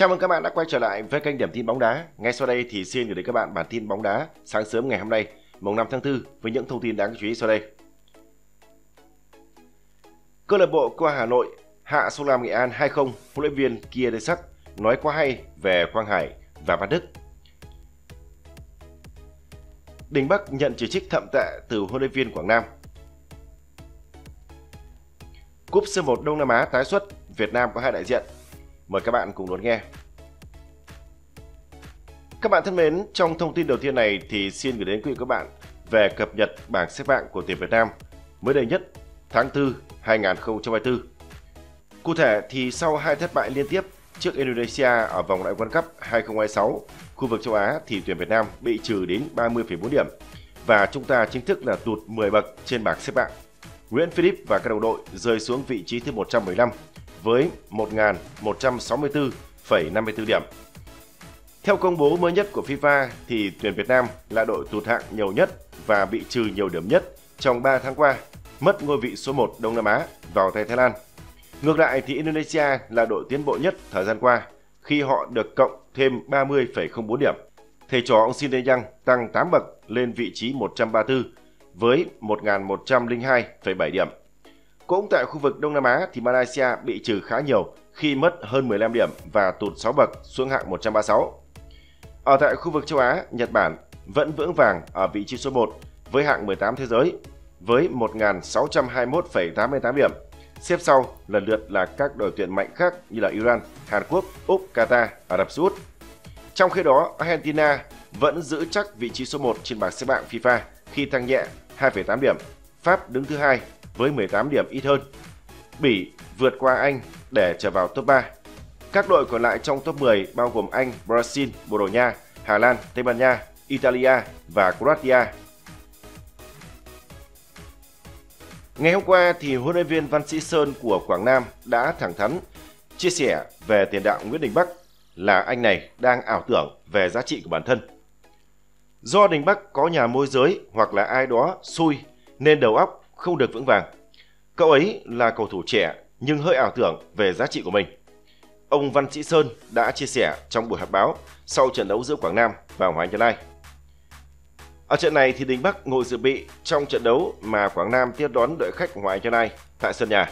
Chào mừng các bạn đã quay trở lại với kênh Điểm tin bóng đá. Ngay sau đây thì xin gửi đến các bạn bản tin bóng đá sáng sớm ngày hôm nay, mùng 5 tháng 4 với những thông tin đáng chú ý sau đây. Câu lạc bộ Quang Hà Nội hạ Sông Lam Nghệ An 2-0, huấn luyện viên Kiatisak nói quá hay về Quang Hải và Văn Đức. Đình Bắc nhận chỉ trích thậm tệ từ huấn luyện viên Quảng Nam. Cúp C1 Đông Nam Á tái xuất, Việt Nam có hai đại diện. Mời các bạn cùng đón nghe. Các bạn thân mến, trong thông tin đầu tiên này thì xin gửi đến quý vị các bạn về cập nhật bảng xếp hạng của tuyển Việt Nam mới đây nhất tháng 4 2024. Cụ thể thì sau hai thất bại liên tiếp trước Indonesia ở vòng loại World Cup 2026, khu vực châu Á thì tuyển Việt Nam bị trừ đến 30,4 điểm và chúng ta chính thức là tụt 10 bậc trên bảng xếp hạng. Nguyễn Philip và các đồng đội rơi xuống vị trí thứ 115 với 1.164,54 điểm. Theo công bố mới nhất của FIFA thì tuyển Việt Nam là đội tụt hạng nhiều nhất và bị trừ nhiều điểm nhất trong 3 tháng qua, mất ngôi vị số 1 Đông Nam Á vào tay Thái Lan. Ngược lại thì Indonesia là đội tiến bộ nhất thời gian qua khi họ được cộng thêm 30,04 điểm. Thầy trò ông Shin Tae-yong tăng 8 bậc lên vị trí 134 với 1.102,7 điểm. Cũng tại khu vực Đông Nam Á thì Malaysia bị trừ khá nhiều khi mất hơn 15 điểm và tụt 6 bậc xuống hạng 136. Ở tại khu vực châu Á, Nhật Bản vẫn vững vàng ở vị trí số 1 với hạng 18 thế giới với 1.621,88 điểm. Xếp sau lần lượt là các đội tuyển mạnh khác như là Iran, Hàn Quốc, Úc, Qatar, Ả Rập Xê Út. Trong khi đó, Argentina vẫn giữ chắc vị trí số 1 trên bảng xếp hạng FIFA khi tăng nhẹ 2,8 điểm. Pháp đứng thứ hai với 18 điểm ít hơn. Bỉ vượt qua Anh để trở vào top 3. Các đội còn lại trong top 10 bao gồm Anh, Brazil, Bồ Đào Nha, Hà Lan, Tây Ban Nha, Italia và Croatia. Ngày hôm qua thì huấn luyện viên Văn Sĩ Sơn của Quảng Nam đã thẳng thắn chia sẻ về tiền đạo Nguyễn Đình Bắc là anh này đang ảo tưởng về giá trị của bản thân. Do Đình Bắc có nhà môi giới hoặc là ai đó xui nên đầu óc không được vững vàng. Cậu ấy là cầu thủ trẻ nhưng hơi ảo tưởng về giá trị của mình. Ông Văn Sĩ Sơn đã chia sẻ trong buổi họp báo sau trận đấu giữa Quảng Nam và Hoàng Anh Gia Lai. Ở trận này thì Đình Bắc ngồi dự bị trong trận đấu mà Quảng Nam tiếp đón đội khách Hoàng Anh Gia Lai tại sân nhà.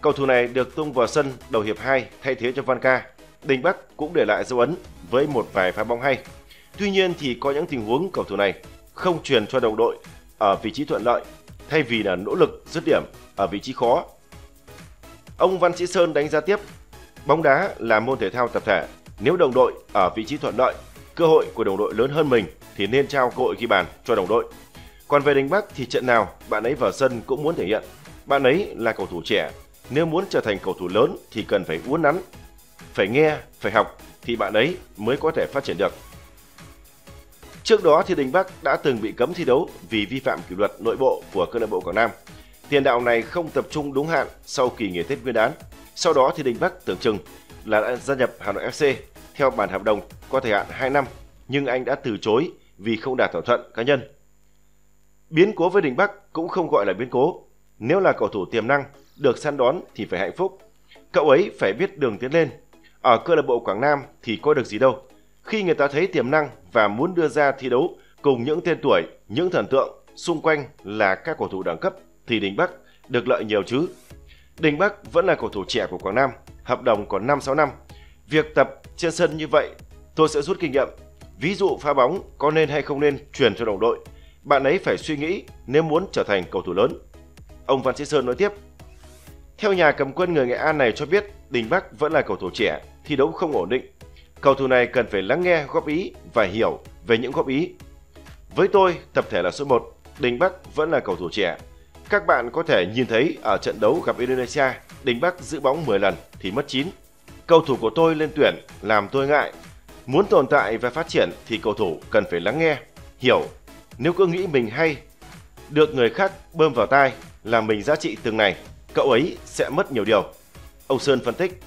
Cầu thủ này được tung vào sân đầu hiệp 2 thay thế cho Văn Ca. Đình Bắc cũng để lại dấu ấn với một vài pha bóng hay. Tuy nhiên thì có những tình huống cầu thủ này không truyền cho đồng đội ở vị trí thuận lợi thay vì là nỗ lực dứt điểm ở vị trí khó. Ông Văn Sĩ Sơn đánh giá tiếp, bóng đá là môn thể thao tập thể, nếu đồng đội ở vị trí thuận lợi, cơ hội của đồng đội lớn hơn mình thì nên trao cơ hội ghi bàn cho đồng đội. Còn về Đình Bắc thì trận nào bạn ấy vào sân cũng muốn thể hiện, bạn ấy là cầu thủ trẻ, nếu muốn trở thành cầu thủ lớn thì cần phải uốn nắn, phải nghe, phải học thì bạn ấy mới có thể phát triển được. Trước đó thì Đình Bắc đã từng bị cấm thi đấu vì vi phạm kỷ luật nội bộ của câu lạc bộ Quảng Nam. Tiền đạo này không tập trung đúng hạn sau kỳ nghỉ Tết Nguyên đán. Sau đó thì Đình Bắc tưởng chừng là đã gia nhập Hà Nội FC theo bản hợp đồng có thời hạn 2 năm, nhưng anh đã từ chối vì không đạt thỏa thuận cá nhân. Biến cố với Đình Bắc cũng không gọi là biến cố. Nếu là cầu thủ tiềm năng, được săn đón thì phải hạnh phúc. Cậu ấy phải biết đường tiến lên. Ở câu lạc bộ Quảng Nam thì có được gì đâu. Khi người ta thấy tiềm năng và muốn đưa ra thi đấu cùng những tên tuổi, những thần tượng xung quanh là các cầu thủ đẳng cấp thì Đình Bắc được lợi nhiều chứ. Đình Bắc vẫn là cầu thủ trẻ của Quảng Nam, hợp đồng còn 5-6 năm. Việc tập trên sân như vậy tôi sẽ rút kinh nghiệm. Ví dụ pha bóng có nên hay không nên truyền cho đồng đội. Bạn ấy phải suy nghĩ nếu muốn trở thành cầu thủ lớn. Ông Văn Sĩ Sơn nói tiếp. Theo nhà cầm quân người Nghệ An này cho biết, Đình Bắc vẫn là cầu thủ trẻ, thi đấu không ổn định. Cầu thủ này cần phải lắng nghe góp ý và hiểu về những góp ý. Với tôi, tập thể là số 1, Đình Bắc vẫn là cầu thủ trẻ. Các bạn có thể nhìn thấy ở trận đấu gặp Indonesia, Đình Bắc giữ bóng 10 lần thì mất 9. Cầu thủ của tôi lên tuyển làm tôi ngại. Muốn tồn tại và phát triển thì cầu thủ cần phải lắng nghe, hiểu. Nếu cứ nghĩ mình hay, được người khác bơm vào tai là mình giá trị từng này, cậu ấy sẽ mất nhiều điều. Ông Sơn phân tích.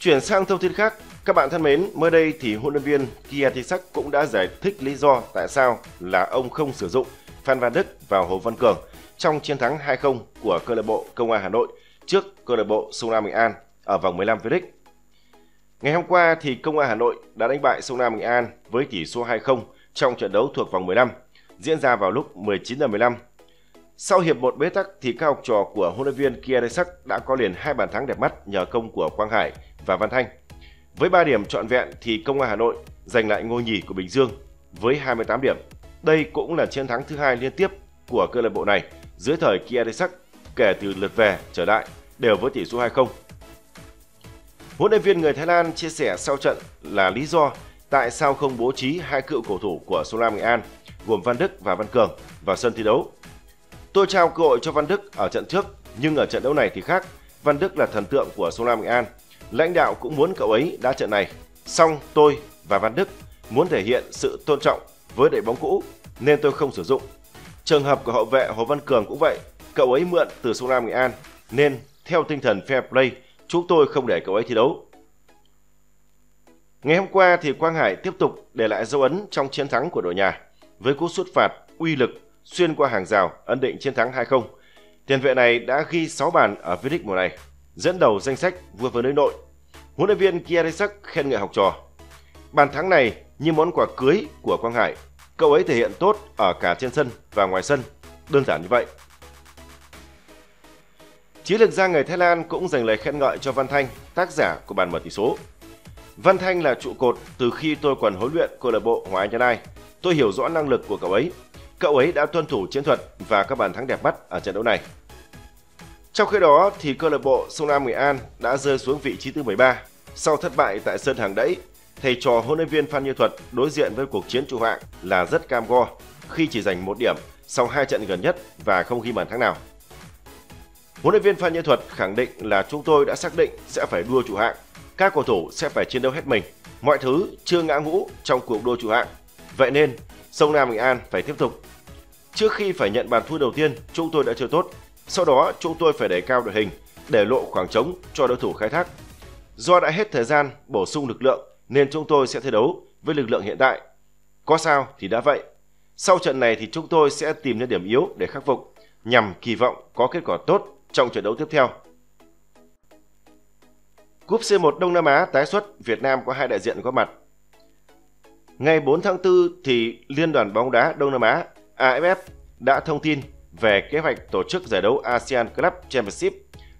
Chuyển sang thông tin khác, các bạn thân mến, mới đây thì huấn luyện viên Kiatisak cũng đã giải thích lý do tại sao là ông không sử dụng Phan Văn Đức và Hồ Văn Cường trong chiến thắng 2-0 của câu lạc bộ Công an Hà Nội trước câu lạc bộ Sông Lam Nghệ An ở vòng 15 V-League. Ngày hôm qua thì Công an Hà Nội đã đánh bại Sông Lam Nghệ An với tỷ số 2-0 trong trận đấu thuộc vòng 15 diễn ra vào lúc 19h15. Sau hiệp 1 bế tắc thì các học trò của huấn luyện viên Kiatisak đã có liền hai bàn thắng đẹp mắt nhờ công của Quang Hải và Văn Thanh. Với 3 điểm trọn vẹn thì Công an Hà Nội giành lại ngôi nhì của Bình Dương với 28 điểm. Đây cũng là chiến thắng thứ hai liên tiếp của câu lạc bộ này dưới thời Kiatisak kể từ lượt về trở lại, đều với tỷ số 2-0. Huấn luyện viên người Thái Lan chia sẻ sau trận là lý do tại sao không bố trí hai cựu cầu thủ của Sông Lam Nghệ An gồm Văn Đức và Văn Cường vào sân thi đấu. Tôi trao cơ hội cho Văn Đức ở trận trước, nhưng ở trận đấu này thì khác. Văn Đức là thần tượng của Sông Lam Nghệ An, lãnh đạo cũng muốn cậu ấy đá trận này. Song tôi và Văn Đức muốn thể hiện sự tôn trọng với đội bóng cũ nên tôi không sử dụng. Trường hợp của hậu vệ Hồ Văn Cường cũng vậy, cậu ấy mượn từ Sông Lam Nghệ An nên theo tinh thần fair play chúng tôi không để cậu ấy thi đấu. Ngày hôm qua thì Quang Hải tiếp tục để lại dấu ấn trong chiến thắng của đội nhà với cú sút phạt uy lực xuyên qua hàng rào ấn định chiến thắng 2-0. Tiền vệ này đã ghi 6 bàn ở V-League mùa này, dẫn đầu danh sách vua vườn nước nội. Huấn luyện viên Kiatisak khen ngợi học trò. Bàn thắng này như món quà cưới của Quang Hải, cậu ấy thể hiện tốt ở cả trên sân và ngoài sân, đơn giản như vậy. Chiến lược gia người Thái Lan cũng dành lời khen ngợi cho Văn Thanh, tác giả của bàn mở tỷ số. Văn Thanh là trụ cột từ khi tôi còn huấn luyện câu lạc bộ Hoàng Anh Gia Lai. Tôi hiểu rõ năng lực của cậu ấy. Cậu ấy đã tuân thủ chiến thuật và các bàn thắng đẹp mắt ở trận đấu này. Trong khi đó thì câu lạc bộ Sông Lam Nghệ An đã rơi xuống vị trí thứ 13 sau thất bại tại sân Hàng Đẫy. Thầy trò huấn luyện viên Phan Như Thuật đối diện với cuộc chiến trụ hạng là rất cam go khi chỉ giành 1 điểm sau 2 trận gần nhất và không ghi bàn thắng nào. Huấn luyện viên Phan Như Thuật khẳng định là chúng tôi đã xác định sẽ phải đua trụ hạng, các cầu thủ sẽ phải chiến đấu hết mình, mọi thứ chưa ngã ngũ trong cuộc đua trụ hạng. Vậy nên Sông Lam Nghệ An phải tiếp tục. Trước khi phải nhận bàn thua đầu tiên, chúng tôi đã chơi tốt. Sau đó chúng tôi phải đẩy cao đội hình để lộ khoảng trống cho đối thủ khai thác. Do đã hết thời gian bổ sung lực lượng nên chúng tôi sẽ thi đấu với lực lượng hiện tại. Có sao thì đã vậy. Sau trận này thì chúng tôi sẽ tìm ra điểm yếu để khắc phục nhằm kỳ vọng có kết quả tốt trong trận đấu tiếp theo. Cúp C1 Đông Nam Á tái xuất, Việt Nam có hai đại diện có mặt. Ngày 4 tháng 4 thì Liên đoàn bóng đá Đông Nam Á AFF đã thông tin về kế hoạch tổ chức giải đấu ASEAN Club Championship,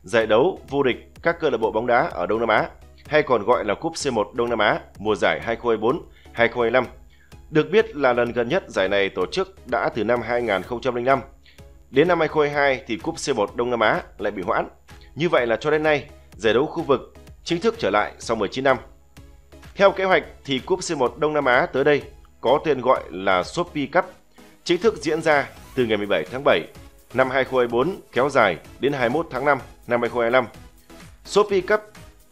giải đấu vô địch các câu lạc bộ bóng đá ở Đông Nam Á, hay còn gọi là Cúp C1 Đông Nam Á mùa giải 2024-2025. Được biết là lần gần nhất giải này tổ chức đã từ năm 2005. Đến năm 2022 thì Cúp C1 Đông Nam Á lại bị hoãn. Như vậy là cho đến nay, giải đấu khu vực chính thức trở lại sau 19 năm. Theo kế hoạch thì Cúp C1 Đông Nam Á tới đây có tên gọi là Shopee Cup, chính thức diễn ra từ ngày 17 tháng 7 năm 2024 kéo dài đến 21 tháng 5 năm 2025. Shopee Cup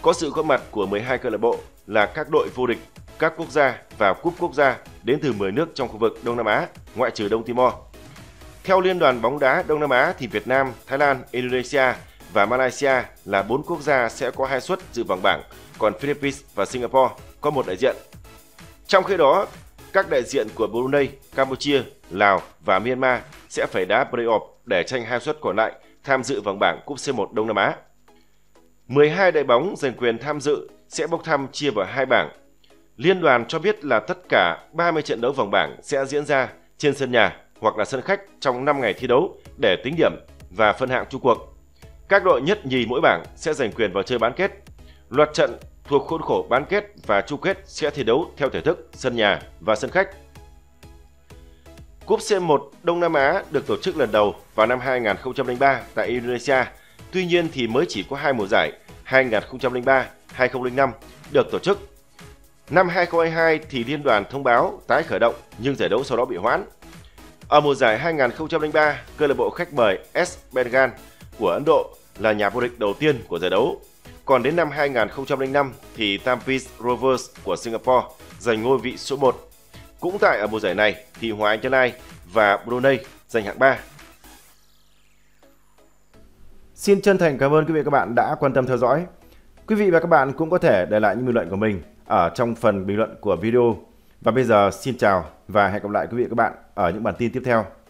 có sự góp mặt của 12 câu lạc bộ là các đội vô địch, các quốc gia và cúp quốc gia đến từ 10 nước trong khu vực Đông Nam Á, ngoại trừ Đông Timor. Theo Liên đoàn bóng đá Đông Nam Á thì Việt Nam, Thái Lan, Indonesia và Malaysia là 4 quốc gia sẽ có 2 suất dự vòng bảng, còn Philippines và Singapore có 1 đại diện. Trong khi đó, các đại diện của Brunei, Campuchia, Lào và Myanmar sẽ phải đá play-off để tranh 2 suất còn lại tham dự vòng bảng Cúp C1 Đông Nam Á. 12 đội bóng giành quyền tham dự sẽ bốc thăm chia vào 2 bảng. Liên đoàn cho biết là tất cả 30 trận đấu vòng bảng sẽ diễn ra trên sân nhà hoặc là sân khách trong 5 ngày thi đấu để tính điểm và phân hạng chung cuộc. Các đội nhất nhì mỗi bảng sẽ giành quyền vào chơi bán kết. Loạt trận thuộc khuôn khổ bán kết và chung kết sẽ thi đấu theo thể thức sân nhà và sân khách. Cúp C1 Đông Nam Á được tổ chức lần đầu vào năm 2003 tại Indonesia. Tuy nhiên thì mới chỉ có 2 mùa giải 2003-2005 được tổ chức. Năm 2022 thì liên đoàn thông báo tái khởi động nhưng giải đấu sau đó bị hoãn. Ở mùa giải 2003, câu lạc bộ khách mời S. Bengal của Ấn Độ là nhà vô địch đầu tiên của giải đấu. Còn đến năm 2005 thì Tampines Rovers của Singapore giành ngôi vị số 1. Cũng tại ở mùa giải này thì Hoàng Anh Gia Lai và Brunei giành hạng 3. Xin chân thành cảm ơn quý vị và các bạn đã quan tâm theo dõi. Quý vị và các bạn cũng có thể để lại những bình luận của mình ở trong phần bình luận của video. Và bây giờ xin chào và hẹn gặp lại quý vị và các bạn ở những bản tin tiếp theo.